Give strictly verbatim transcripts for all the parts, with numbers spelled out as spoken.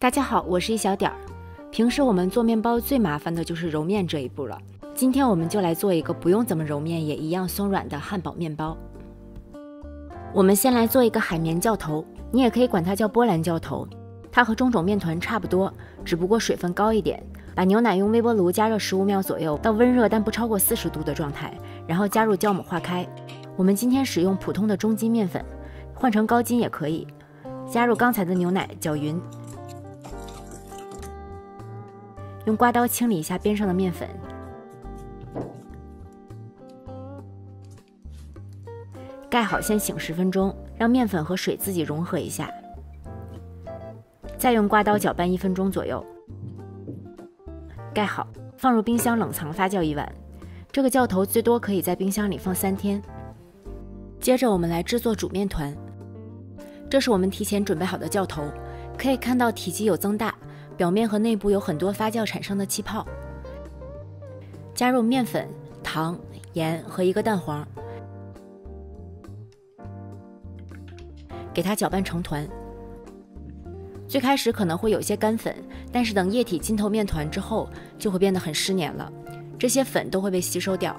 大家好，我是一小点儿。平时我们做面包最麻烦的就是揉面这一步了，今天我们就来做一个不用怎么揉面也一样松软的汉堡面包。我们先来做一个海绵酵头，你也可以管它叫波兰酵头，它和中种面团差不多，只不过水分高一点。把牛奶用微波炉加热十五秒左右，到温热但不超过四十度的状态，然后加入酵母化开。我们今天使用普通的中筋面粉，换成高筋也可以。加入刚才的牛奶，搅匀。 用刮刀清理一下边上的面粉，盖好先醒十分钟，让面粉和水自己融合一下，再用刮刀搅拌一分钟左右，盖好，放入冰箱冷藏发酵一晚。这个酵头最多可以在冰箱里放三天。接着我们来制作主面团，这是我们提前准备好的酵头，可以看到体积有增大。 表面和内部有很多发酵产生的气泡，加入面粉、糖、盐和一个蛋黄，给它搅拌成团。最开始可能会有些干粉，但是等液体浸透面团之后，就会变得很湿黏了，这些粉都会被吸收掉。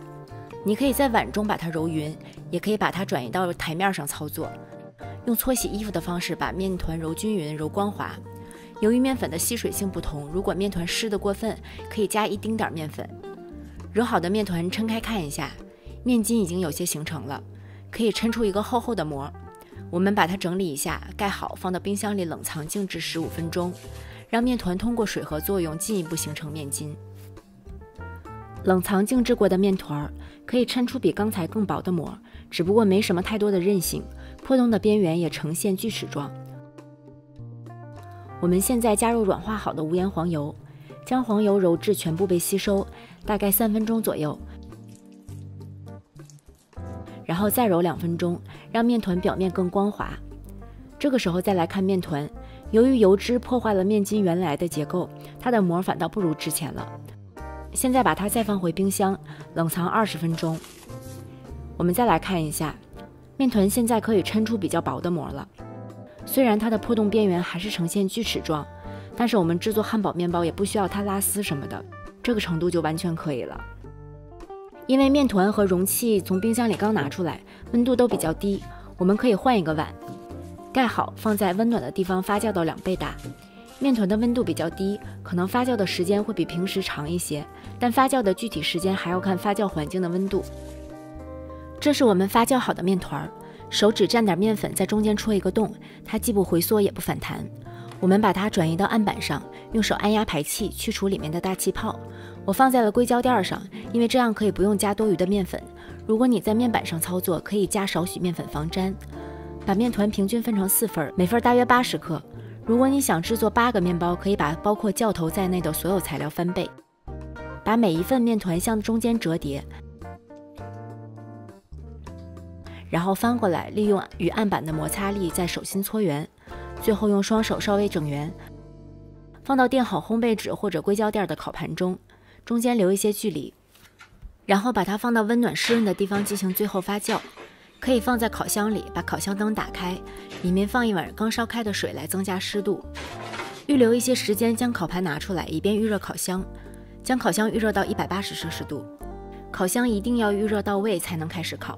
你可以在碗中把它揉匀，也可以把它转移到台面上操作，用搓洗衣服的方式把面团揉均匀、揉光滑。 由于面粉的吸水性不同，如果面团湿得过分，可以加一丁点面粉。揉好的面团抻开看一下，面筋已经有些形成了，可以抻出一个厚厚的膜。我们把它整理一下，盖好，放到冰箱里冷藏静置十五分钟，让面团通过水合作用进一步形成面筋。冷藏静置过的面团可以抻出比刚才更薄的膜，只不过没什么太多的韧性，破洞的边缘也呈现锯齿状。 我们现在加入软化好的无盐黄油，将黄油揉至全部被吸收，大概三分钟左右，然后再揉两分钟，让面团表面更光滑。这个时候再来看面团，由于油脂破坏了面筋原来的结构，它的膜反倒不如之前了。现在把它再放回冰箱冷藏二十分钟。我们再来看一下，面团现在可以抻出比较薄的膜了。 虽然它的破洞边缘还是呈现锯齿状，但是我们制作汉堡面包也不需要它拉丝什么的，这个程度就完全可以了。因为面团和容器从冰箱里刚拿出来，温度都比较低，我们可以换一个碗，盖好，放在温暖的地方发酵到两倍大。面团的温度比较低，可能发酵的时间会比平时长一些，但发酵的具体时间还要看发酵环境的温度。这是我们发酵好的面团。 手指蘸点面粉，在中间戳一个洞，它既不回缩也不反弹。我们把它转移到案板上，用手按压排气，去除里面的大气泡。我放在了硅胶垫上，因为这样可以不用加多余的面粉。如果你在面板上操作，可以加少许面粉防粘。把面团平均分成四份，每份大约八十克。如果你想制作八个面包，可以把包括酵头在内的所有材料翻倍，把每一份面团向中间折叠。 然后翻过来，利用与案板的摩擦力在手心搓圆，最后用双手稍微整圆，放到垫好烘焙纸或者硅胶垫的烤盘中，中间留一些距离，然后把它放到温暖湿润的地方进行最后发酵。可以放在烤箱里，把烤箱灯打开，里面放一碗刚烧开的水来增加湿度。预留一些时间将烤盘拿出来，以便预热烤箱。将烤箱预热到一百八十摄氏度，烤箱一定要预热到位才能开始烤。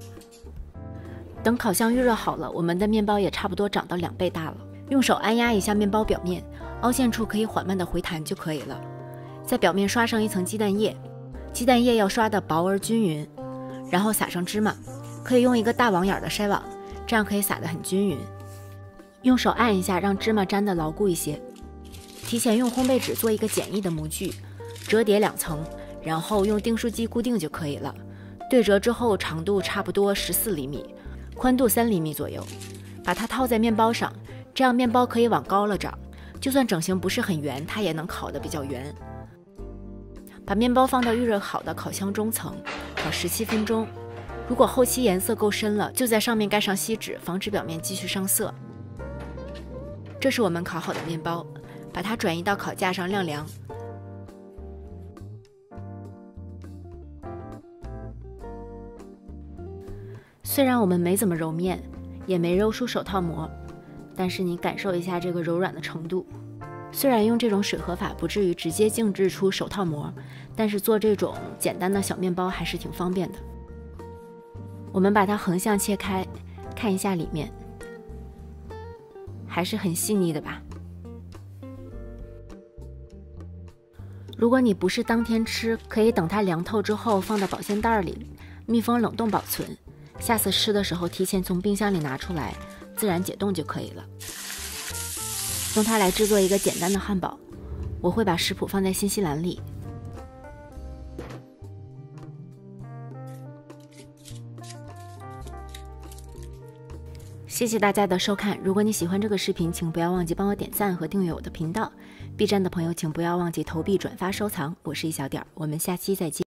等烤箱预热好了，我们的面包也差不多长到两倍大了。用手按压一下面包表面，凹陷处可以缓慢的回弹就可以了。在表面刷上一层鸡蛋液，鸡蛋液要刷的薄而均匀，然后撒上芝麻，可以用一个大网眼的筛网，这样可以撒得很均匀。用手按一下，让芝麻粘的牢固一些。提前用烘焙纸做一个简易的模具，折叠两层，然后用订书机固定就可以了。对折之后，长度差不多十四厘米。 宽度三厘米左右，把它套在面包上，这样面包可以往高了长。就算整形不是很圆，它也能烤得比较圆。把面包放到预热好的烤箱中层，烤十七分钟。如果后期颜色够深了，就在上面盖上锡纸，防止表面继续上色。这是我们烤好的面包，把它转移到烤架上晾凉。 虽然我们没怎么揉面，也没揉出手套膜，但是你感受一下这个柔软的程度。虽然用这种水合法不至于直接静置出手套膜，但是做这种简单的小面包还是挺方便的。我们把它横向切开，看一下里面，还是很细腻的吧。如果你不是当天吃，可以等它凉透之后放到保鲜袋里，密封冷冻保存。下次吃的时候提前从冰箱里拿出来，自然解冻就可以了。 用它来制作一个简单的汉堡，我会把食谱放在信息栏里。谢谢大家的收看，如果你喜欢这个视频，请不要忘记帮我点赞和订阅我的频道。B站的朋友请不要忘记投币、转发、收藏。我是一小点儿，我们下期再见。